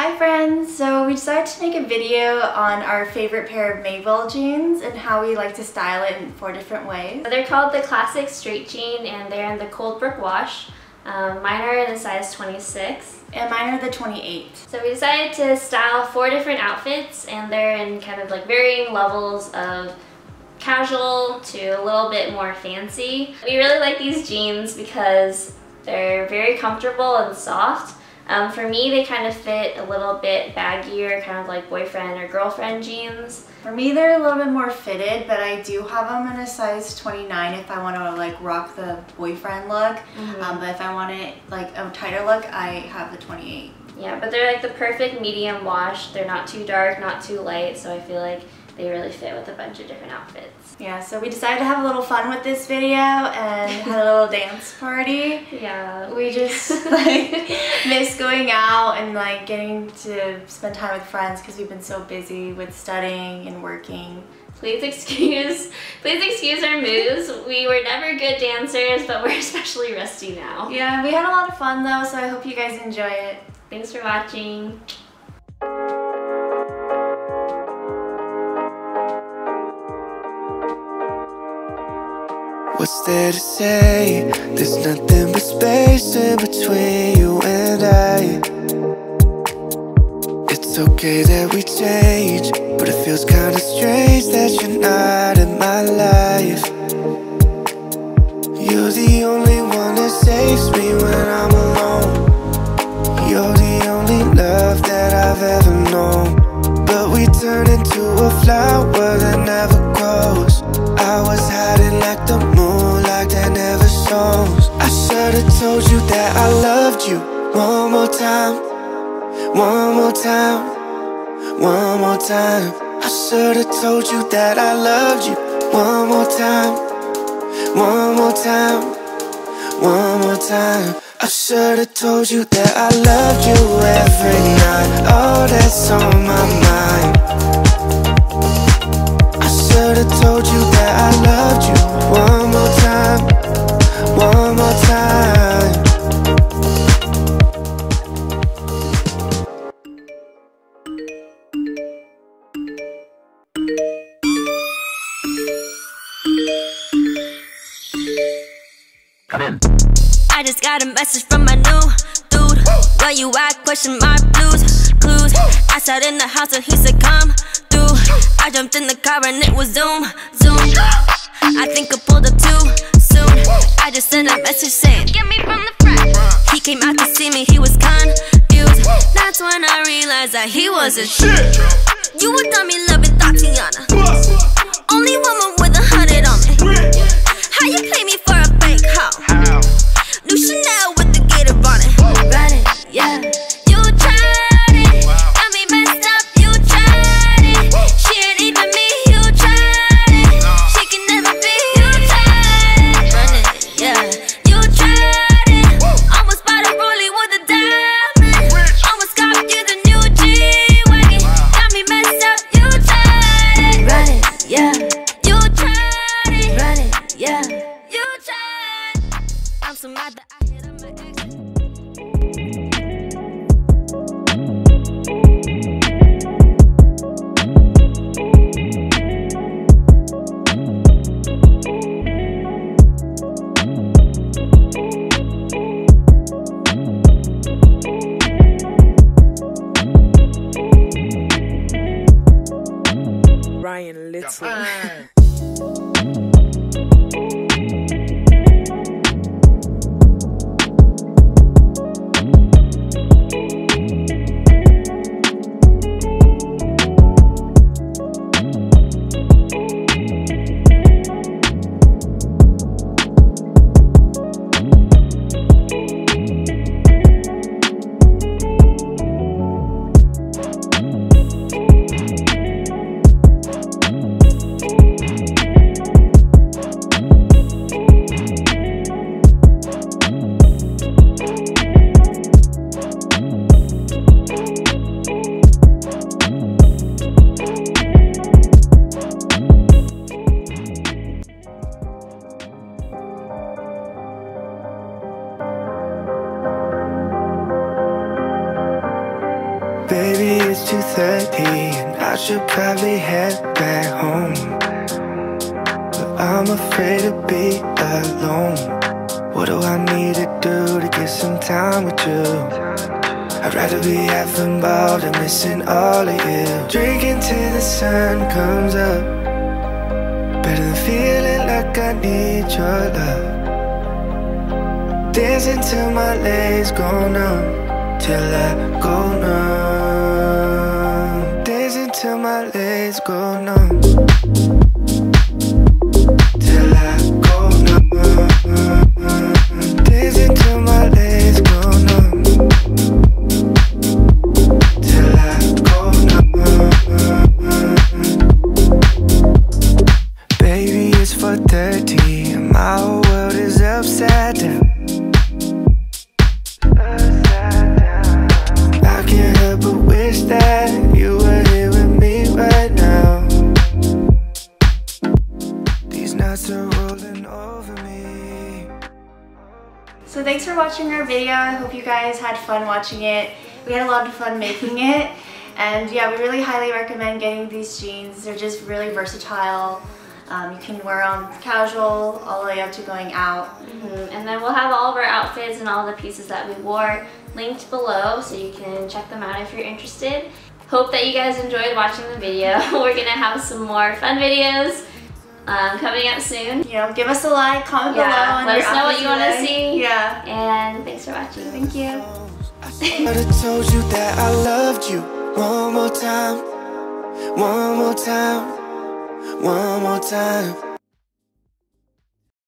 Hi friends! So we decided to make a video on our favorite pair of Madewell jeans and how we like to style it in 4 different ways. They're called the Classic Straight Jean and they're in the Coldbrook Wash. Mine are in a size 26. And mine are the 28. So we decided to style 4 different outfits and they're in kind of like varying levels of casual to a little bit more fancy. We really like these jeans because they're very comfortable and soft. For me, they kind of fit a little bit baggier, kind of like boyfriend or girlfriend jeans. For me, they're a little bit more fitted, but I do have them in a size 29 if I want to like rock the boyfriend look. But if I want it like a tighter look, I have the 28. Yeah, but they're like the perfect medium wash. They're not too dark, not too light, so I feel like they really fit with a bunch of different outfits. Yeah, so we decided to have a little fun with this video and had a little dance party. Yeah. We just like miss going out and like getting to spend time with friends because we've been so busy with studying and working. Please excuse our moves. We were never good dancers, but we're especially rusty now. Yeah, we had a lot of fun though, so I hope you guys enjoy it. Thanks for watching. What's there to say? There's nothing but space in between you and I. It's okay that we change, but it feels kinda strange that you're not in my life. You're the only one that saves me when I'm alone. You're the only love that I've ever known. But we turn into a flower that never grows. I was hiding like the moonlight that never shows. I should've told you that I loved you. One more time, one more time, one more time. I should've told you that I loved you. One more time, one more time, one more time. I should've told you that I loved you every night. Oh, that's on my mind. I should've told you that I loved you. One more time, one more time. Come in. I just got a message from my new dude. Why you at? Question my blues, clues. I sat in the house and he said come through. I jumped in the car and it was zoom, zoom. I think I pulled up too soon. I just sent a message saying get me from the front. He came out to see me, he was confused. That's when I realized that he wasn't shit. You a dummy loving Tatiana. Only woman with 100 on me. How you play me for a fake hoe? New Chanel with the gator on it. Run it, yeah. You tried it, got me messed up. You tried it, she ain't even me. You tried it, she can never be. You tried it, run it, yeah. You tried it, almost bought a Rollie with a diamond. Almost got you the new G-Wagon, got me messed up. You tried it, run it, yeah. You tried it, run it, yeah. You tried. I'm so mad that I hit up my ex. Ryan Little. Baby, it's 2:30 and I should probably head back home, but I'm afraid to be alone. What do I need to do to get some time with you? I'd rather be having ball than missing all of you. Drinking till the sun comes up, better than feeling like I need your love. Dancing till my legs go numb, till I go numb. Dancing till my legs go numb, till I go numb. Dancing till my legs go numb, till I go numb. Baby, it's 4:30 and my whole world is upside down. So thanks for watching our video. I hope you guys had fun watching it. We had a lot of fun making it. And yeah, we really highly recommend getting these jeans. They're just really versatile. You can wear them casual all the way up to going out. And then we'll have all of our outfits and all the pieces that we wore linked below, so you can check them out if you're interested. Hope that you guys enjoyed watching the video. We're gonna have some more fun videos coming up soon. You know, give us a like, comment below, and let us know what you want to see. Yeah. And thanks for watching. Thank you. I would have told you that I loved you one more time, one more time, one more time.